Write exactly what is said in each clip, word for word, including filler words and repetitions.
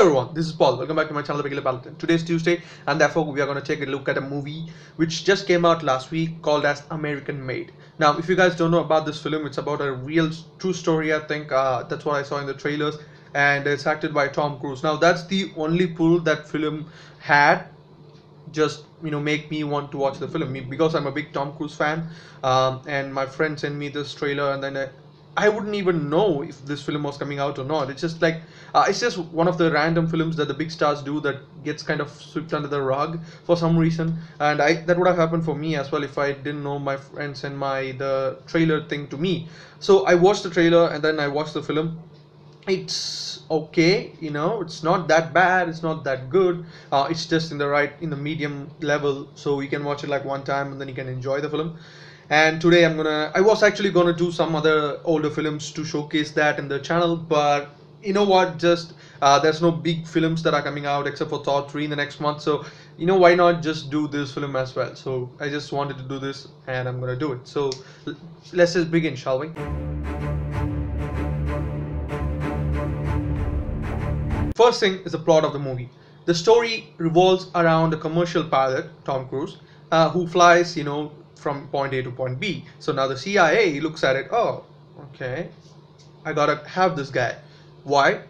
Hello everyone, this is Paul. Welcome back to my channel, The Regular Paladin. Today is Tuesday and therefore we are going to take a look at a movie which just came out last week called as American Made. Now if you guys don't know about this film, it's about a real true story, I think. Uh, that's what I saw in the trailers, and it's acted by Tom Cruise. Now that's the only pull that film had, just you know, make me want to watch the film, me, because I'm a big Tom Cruise fan, um, and my friend sent me this trailer and then I I wouldn't even know if this film was coming out or not. It's just like uh, it's just one of the random films that the big stars do that gets kind of swept under the rug for some reason, and I that would have happened for me as well if I didn't know my friends and my the trailer thing to me. So I watched the trailer and then I watched the film. It's okay, you know, it's not that bad, it's not that good, uh, it's just in the right in the medium level, so you can watch it like one time and then you can enjoy the film. And today I'm gonna I was actually gonna do some other older films to showcase that in the channel, but you know what, just uh, there's no big films that are coming out except for Thor three in the next month, so you know, why not just do this film as well. So I just wanted to do this and I'm gonna do it, so let's just begin, shall we? First thing is the plot of the movie. The story revolves around a commercial pilot, Tom Cruise, uh, who flies, you know, from point A to point B. So now the C I A looks at it, oh, okay, I gotta have this guy. Why?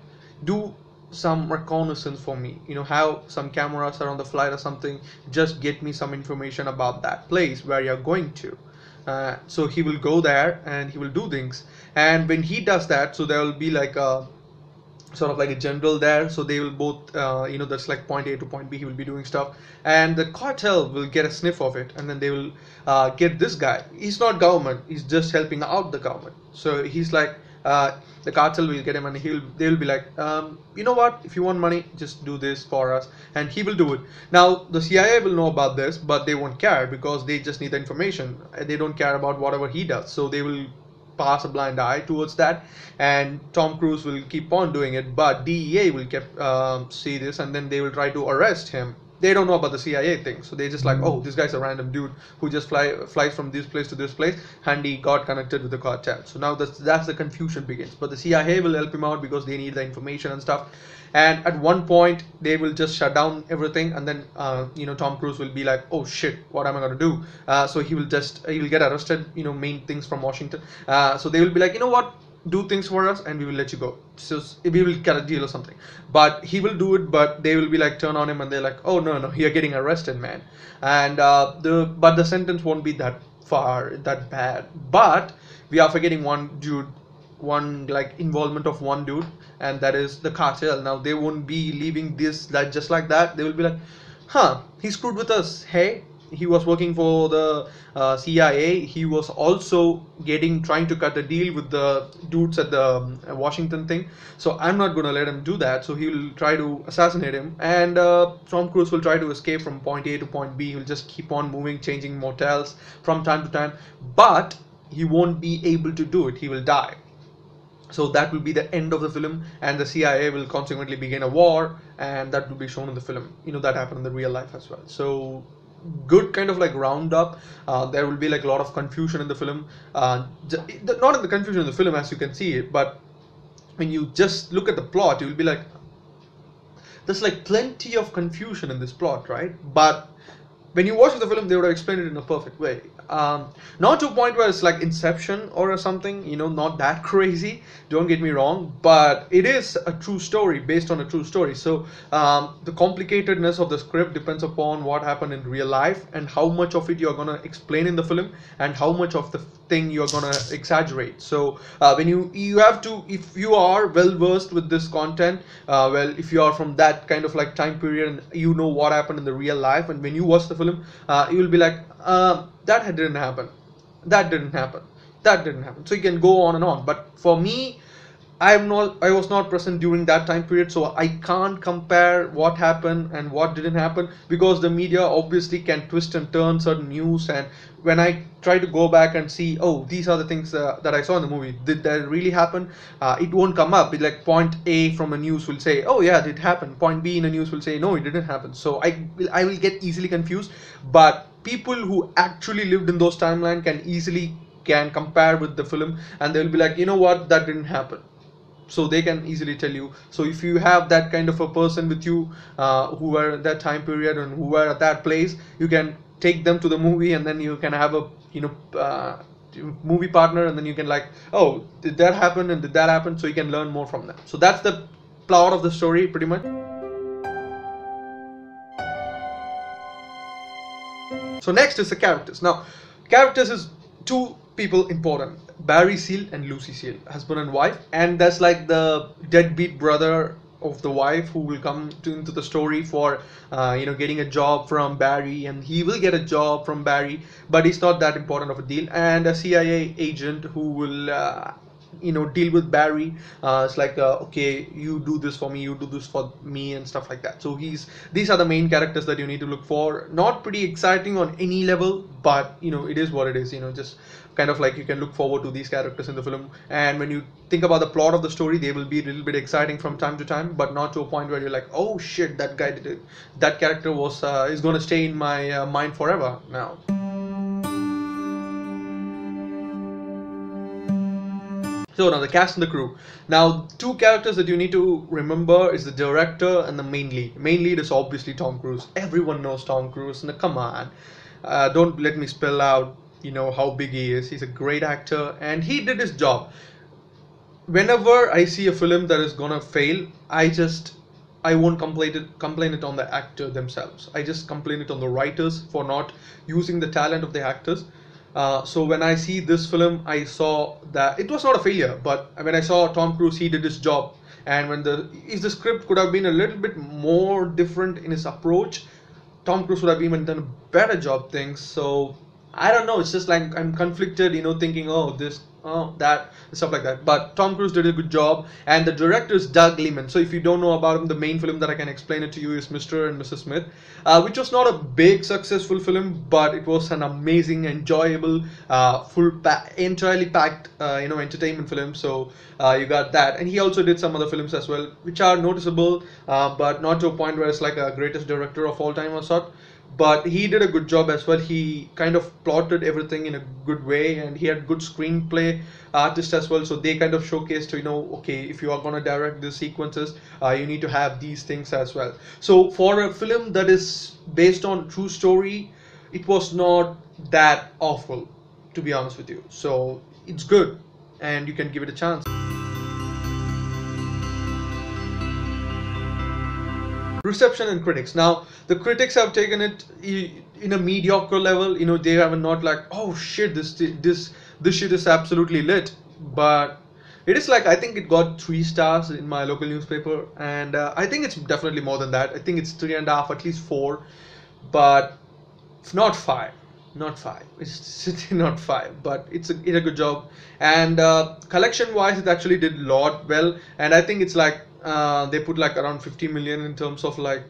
Do some reconnaissance for me, you know, have some cameras around the flight or something, just get me some information about that place where you're going to. Uh, so he will go there and he will do things, and when he does that, so there will be like a sort of like a general there, so they will both uh, you know, that's like point A to point B, he will be doing stuff, and the cartel will get a sniff of it, and then they will uh, get this guy. He's not government, he's just helping out the government, so he's like uh, the cartel will get him and he'll they will be like, um, you know what, if you want money, just do this for us, and he will do it. Now the C I A will know about this, but they won't care because they just need the information. They don't care about whatever he does, so they will pass a blind eye towards that, and Tom Cruise will keep on doing it, but D E A will keep um, see this, and then they will try to arrest him. They don't know about the C I A thing, so they just like, oh, this guy's a random dude who just fly flies from this place to this place, and he got connected with the cartel. So now that's that's the confusion begins. But the C I A will help him out because they need the information and stuff. And at one point they will just shut down everything, and then uh, you know, Tom Cruise will be like, oh shit, what am I gonna do? Uh, so he will just he will get arrested, you know, main things from Washington. Uh, so they will be like, you know what, do things for us and we will let you go, so we will cut a deal or something. But he will do it, but they will be like turn on him, and they're like, oh no, no, you're getting arrested, man. And uh, the but the sentence won't be that far, that bad, but we are forgetting one dude, one like involvement of one dude, and that is the cartel. Now they won't be leaving this that just like that. They will be like, huh, he screwed with us. Hey, he was working for the uh, C I A. He was also getting trying to cut a deal with the dudes at the um, Washington thing. So I'm not gonna let him do that. So he will try to assassinate him, and uh, Tom Cruise will try to escape from point A to point B. He will just keep on moving, changing motels from time to time, but he won't be able to do it. He will die. So that will be the end of the film, and the C I A will consequently begin a war, and that will be shown in the film. You know, that happened in the real life as well. So good kind of like roundup. Uh, there will be like a lot of confusion in the film. Uh, not in the confusion in the film as you can see it, but when you just look at the plot, you will be like, there's like plenty of confusion in this plot, right? But when you watch the film, they would have explained it in a perfect way. Um, not to a point where it's like Inception or something, you know, not that crazy, don't get me wrong, but it is a true story based on a true story. So um, the complicatedness of the script depends upon what happened in real life and how much of it you're gonna explain in the film and how much of the thing you're gonna exaggerate. So uh, when you you have to, if you are well versed with this content, uh, well, if you are from that kind of like time period and you know what happened in the real life, and when you watch the film, uh, you will be like, uh, that didn't happen, that didn't happen, that didn't happen. So you can go on and on. But for me, I am not. I was not present during that time period, so I can't compare what happened and what didn't happen, because the media obviously can twist and turn certain news. And when I try to go back and see, oh, these are the things uh, that I saw in the movie. Did that really happen? Uh, it won't come up. It's like point A from a news will say, oh yeah, it happened. Point B in a news will say, no, it didn't happen. So I will, I will get easily confused. But people who actually lived in those timelines can easily can compare with the film, and they'll be like, you know what, that didn't happen. so they can easily tell you. So if you have that kind of a person with you, uh, who were at that time period and who were at that place, you can take them to the movie, and then you can have a, you know, uh, movie partner, and then you can like, oh, did that happen and did that happen, so you can learn more from them. So that's the plot of the story pretty much. So next is the characters. Now characters is two people important, Barry Seal and Lucy Seal, husband and wife, and that's like the deadbeat brother of the wife who will come to, into the story for uh, you know, getting a job from Barry, and he will get a job from Barry, but it's not that important of a deal. And a C I A agent who will uh, you know, deal with Barry. Uh, it's like uh, okay, you do this for me, you do this for me, and stuff like that. So he's these are the main characters that you need to look for. Not pretty exciting on any level, but you know, it is what it is. You know, just kind of like you can look forward to these characters in the film. And when you think about the plot of the story, they will be a little bit exciting from time to time, but not to a point where you're like, oh shit, that guy did it. That character was uh, is gonna stay in my uh, mind forever now. So now the cast and the crew. Now two characters that you need to remember is the director and the main lead. Main lead is obviously Tom Cruise. Everyone knows Tom Cruise. Now come on, uh, don't let me spell out, you know, how big he is. He's a great actor and he did his job. Whenever I see a film that is gonna fail, I just I won't complain it, complain it on the actor themselves. I just complain it on the writers for not using the talent of the actors. Uh, so when I see this film, I saw that it was not a failure, but when I saw Tom Cruise, he did his job. And when the if the script could have been a little bit more different in his approach, Tom Cruise would have even done a better job things. So I don't know, it's just like I'm conflicted, you know, thinking, oh, this, oh, that, stuff like that. But Tom Cruise did a good job, and the director is Doug Liman. So if you don't know about him, the main film that I can explain it to you is Mister and Missus Smith, uh, which was not a big successful film, but it was an amazing, enjoyable, uh, full, pa entirely packed, uh, you know, entertainment film. So uh, you got that, and he also did some other films as well, which are noticeable, uh, but not to a point where it's like a greatest director of all time or sort. But he did a good job as well. He kind of plotted everything in a good way, and he had good screenplay artists as well. So they kind of showcased, you know, okay, if you are going to direct the sequences, uh, you need to have these things as well. So for a film that is based on true story, it was not that awful, to be honest with you. So it's good, and you can give it a chance. Reception and critics. Now the critics have taken it in a mediocre level. You know, they have not like, oh shit, this this this shit is absolutely lit. But it is like, I think it got three stars in my local newspaper, and uh, I think it's definitely more than that. I think it's three and a half, at least four, but not five. Not five. It's not five, but it's a, it's a good job. And uh, collection wise, it actually did a lot well. And I think it's like uh, they put like around fifty million in terms of like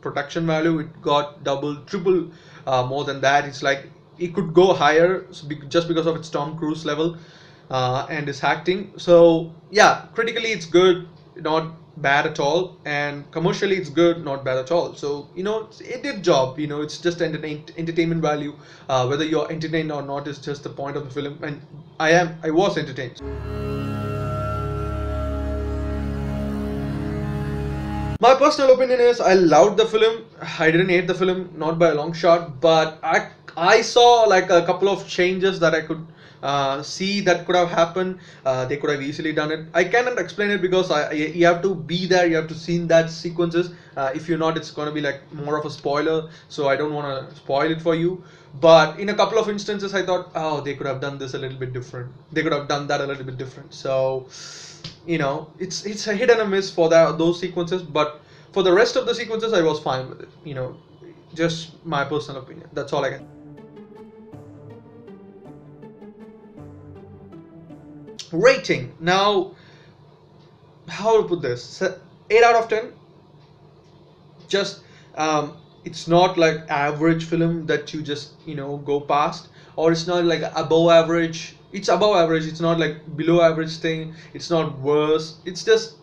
production value. It got double, triple, uh, more than that. It's like it could go higher just because of its Tom Cruise level uh, and its acting. So yeah, critically it's good, not bad at all, and commercially it's good, not bad at all. So you know, it did job. You know, it's just entertain entertainment value. Uh, whether you're entertained or not is just the point of the film, and I am I was entertained. My personal opinion is I loved the film. I didn't hate the film, not by a long shot, but I I saw like a couple of changes that I could Uh, see that could have happened. Uh, they could have easily done it. I cannot explain it because I, you have to be there, you have to see that sequences. Uh, if you're not, it's going to be like more of a spoiler, so I don't want to spoil it for you. But in a couple of instances I thought, oh, they could have done this a little bit different, they could have done that a little bit different. So you know, it's it's a hit and a miss for that, those sequences, but for the rest of the sequences I was fine with it. You know, just my personal opinion, that's all I can. Rating. Now, how to put this? eight out of ten. Just um, it's not like average film that you just, you know, go past, or it's not like above average. It's above average. It's not like below average thing. It's not worse. It's just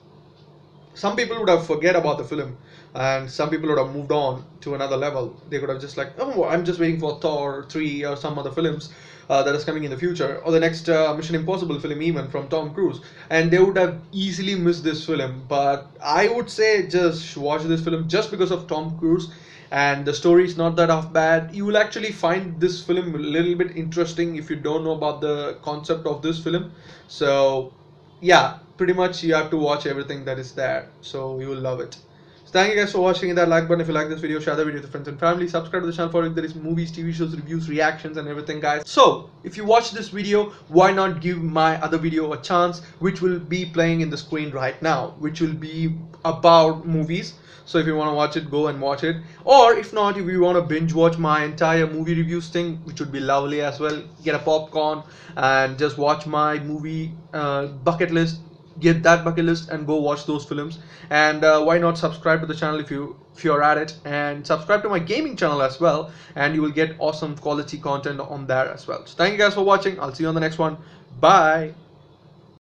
some people would have forget about the film, and some people would have moved on to another level. They could have just like, oh, I'm just waiting for Thor three or some other films uh, that is coming in the future, or the next uh, Mission Impossible film even from Tom Cruise, and they would have easily missed this film. But I would say just watch this film just because of Tom Cruise, and the story is not that off bad. You will actually find this film a little bit interesting if you don't know about the concept of this film. So yeah, pretty much you have to watch everything that is there, so you will love it. So thank you guys for watching. Hit that like button if you like this video, share the video to friends and family, subscribe to the channel for if there is movies, T V shows, reviews, reactions and everything, guys. So if you watch this video, why not give my other video a chance, which will be playing in the screen right now, which will be about movies. So if you want to watch it, go and watch it. Or if not, if you want to binge watch my entire movie reviews thing, which would be lovely as well, get a popcorn and just watch my movie uh, bucket list. Get that bucket list and go watch those films. And uh, why not subscribe to the channel if you if you're at it, and subscribe to my gaming channel as well, and you will get awesome quality content on there as well. So thank you guys for watching. I'll see you on the next one. Bye.